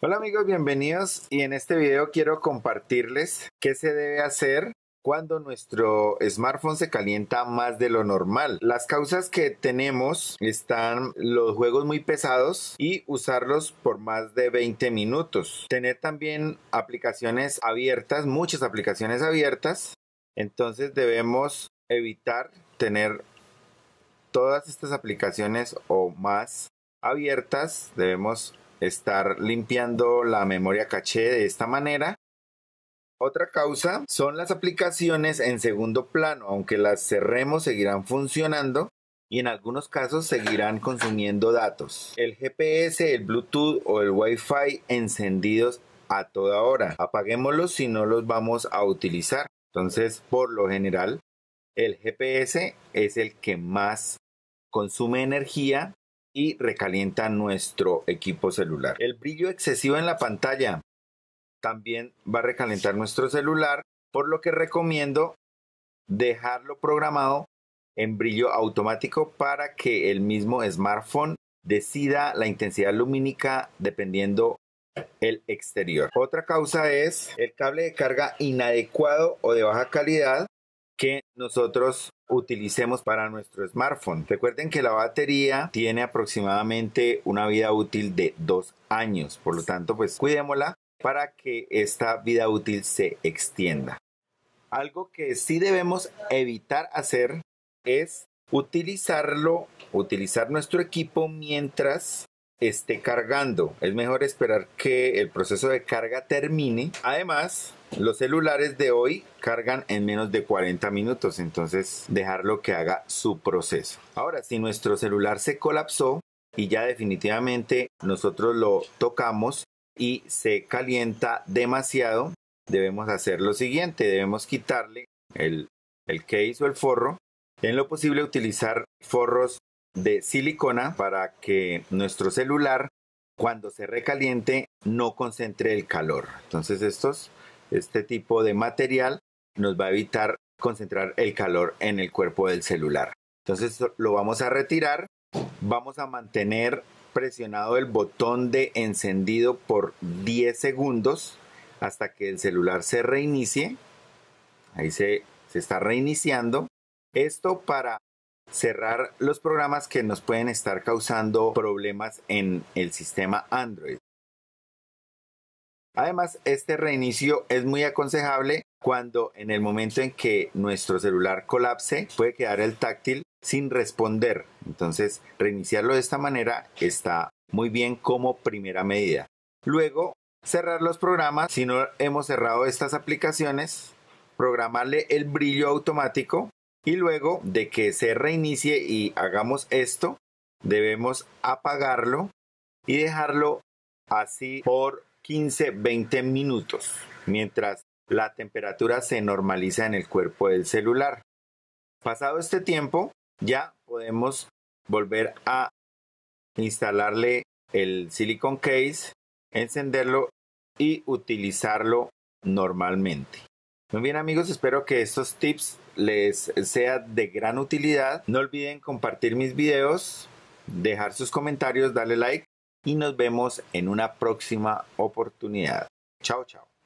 Hola amigos, bienvenidos, y en este video quiero compartirles qué se debe hacer cuando nuestro smartphone se calienta más de lo normal. Las causas que tenemos están los juegos muy pesados y usarlos por más de 20 minutos. Tener también aplicaciones abiertas, muchas aplicaciones abiertas. Entonces debemos evitar tener todas estas aplicaciones o más abiertas. Debemos estar limpiando la memoria caché de esta manera. Otra causa son las aplicaciones en segundo plano. Aunque las cerremos, seguirán funcionando y en algunos casos seguirán consumiendo datos. El GPS, el Bluetooth o el Wi-Fi encendidos a toda hora. Apaguémoslos si no los vamos a utilizar. Entonces, por lo general, el GPS es el que más consume energía y recalienta nuestro equipo celular. El brillo excesivo en la pantalla también va a recalentar nuestro celular, por lo que recomiendo dejarlo programado en brillo automático para que el mismo smartphone decida la intensidad lumínica dependiendo el exterior. Otra causa es el cable de carga inadecuado o de baja calidad que nosotros utilicemos para nuestro smartphone. Recuerden que la batería tiene aproximadamente una vida útil de 2 años, por lo tanto pues cuidémosla para que esta vida útil se extienda. Algo que sí debemos evitar hacer es utilizar nuestro equipo mientras esté cargando. Es mejor esperar que el proceso de carga termine. Además, los celulares de hoy cargan en menos de 40 minutos, entonces dejarlo que haga su proceso. Ahora, si nuestro celular se colapsó y ya definitivamente nosotros lo tocamos y se calienta demasiado, debemos hacer lo siguiente. Debemos quitarle el case o el forro. En lo posible, utilizar forros de silicona para que nuestro celular, cuando se recaliente, no concentre el calor. Entonces este tipo de material nos va a evitar concentrar el calor en el cuerpo del celular. Entonces lo vamos a retirar. Vamos a mantener presionado el botón de encendido por 10 segundos hasta que el celular se reinicie. Ahí se está reiniciando. Esto para cerrar los programas que nos pueden estar causando problemas en el sistema Android. Además, este reinicio es muy aconsejable cuando en el momento en que nuestro celular colapse puede quedar el táctil sin responder. Entonces, reiniciarlo de esta manera está muy bien como primera medida. Luego, cerrar los programas. Si no hemos cerrado estas aplicaciones, programarle el brillo automático, y luego de que se reinicie y hagamos esto, debemos apagarlo y dejarlo así por 15-20 minutos mientras la temperatura se normaliza en el cuerpo del celular. Pasado este tiempo, ya podemos volver a instalarle el silicon case, encenderlo y utilizarlo normalmente. Muy bien amigos, espero que estos tips les sea de gran utilidad. No olviden compartir mis videos, dejar sus comentarios, darle like y nos vemos en una próxima oportunidad. Chao, chao.